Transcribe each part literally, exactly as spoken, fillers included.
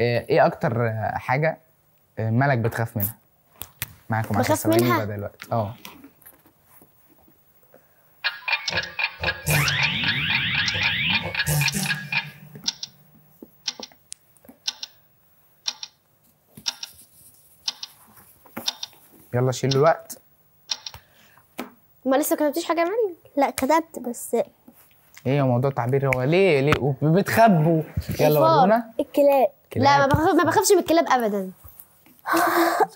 ايه اكتر حاجه ملك بتخاف منها؟ معاكم عشر ثواني بقى دلوقتي. اه يلا شيل الوقت. ما لسه كتبتيش حاجه يا مريم؟ لا كتبت بس. ايه يا موضوع التعبير هو ليه ليه بتخبوا؟ يلا ورونا. الكلاب. لا ما بخاف ما بخافش من الكلاب ابدا.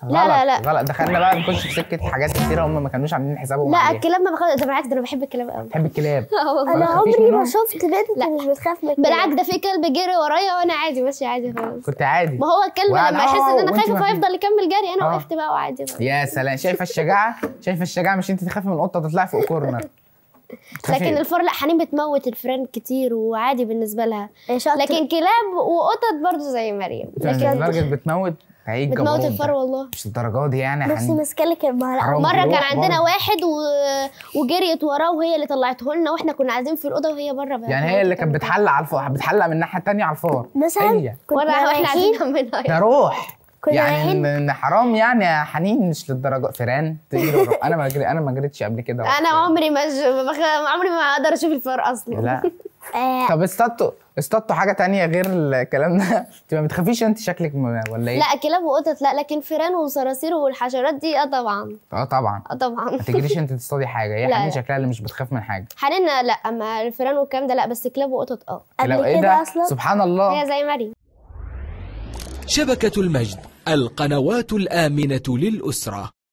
لا لا لا غلط. دخلنا بقى نخش في سكه حاجات كتيره هم ما كانوش عاملين حسابهم. لا الكلاب ما بخاف، ده بالعكس ده انا بحب الكلاب قوي. بحب الكلاب؟ اه والله انا عمري ما شفت بنت مش بتخاف من الكلاب. بالعكس ده في كلب جري ورايا وانا عادي ماشي عادي خالص. كنت عادي. ما هو الكلب لما يحس ان انا خايفه فيفضل يكمل جري، انا وقفت بقى وعادي. يا سلام، شايفه الشجاعه؟ شايفه الشجاعه؟ مش انت تخافي من القطه تطلعي فوق كورنر. لكن الفار لا، حنين بتموت الفيران كتير وعادي بالنسبه لها. لكن كلاب وقطط برضه زي مريم. لكن لدرجه بتموت هيك بتموت الفار؟ والله مش الدرجات دي يعني. بس ماسكالك المعلقه. مره كان عندنا واحد و... وجريت وراه وهي اللي طلعته لنا واحنا كنا قاعدين في الاوضه وهي بره بقى. يعني هي اللي كانت بتحلق على الفار، بتحلق من الناحيه الثانيه على الفار مثلا. واحنا قاعدين جنبنا ده روح يعني حرام يعني يا حنين، مش للدرجه فيران تجري. انا ما انا ما جريتش قبل كده. انا عمري ما بخ... عمري ما اقدر اشوف الفار اصلا لا. طب اصطادتوا اصطادتوا حاجه تانية غير الكلام ده؟ انت ما بتخافيش انت شكلك ولا ايه؟ لا كلاب وقطط لا، لكن فيران وصراصير والحشرات دي اه طبعا. اه طبعا اه طبعا. ما تجريش انت تصطادي حاجه. هي حنين شكلها اللي مش بتخاف من حاجه. حنين لا، اما الفيران والكلام ده لا، بس كلاب وقطط اه. قبل كده اصلا سبحان الله هي زي مريم. شبكة المجد، القنوات الآمنة للأسرة.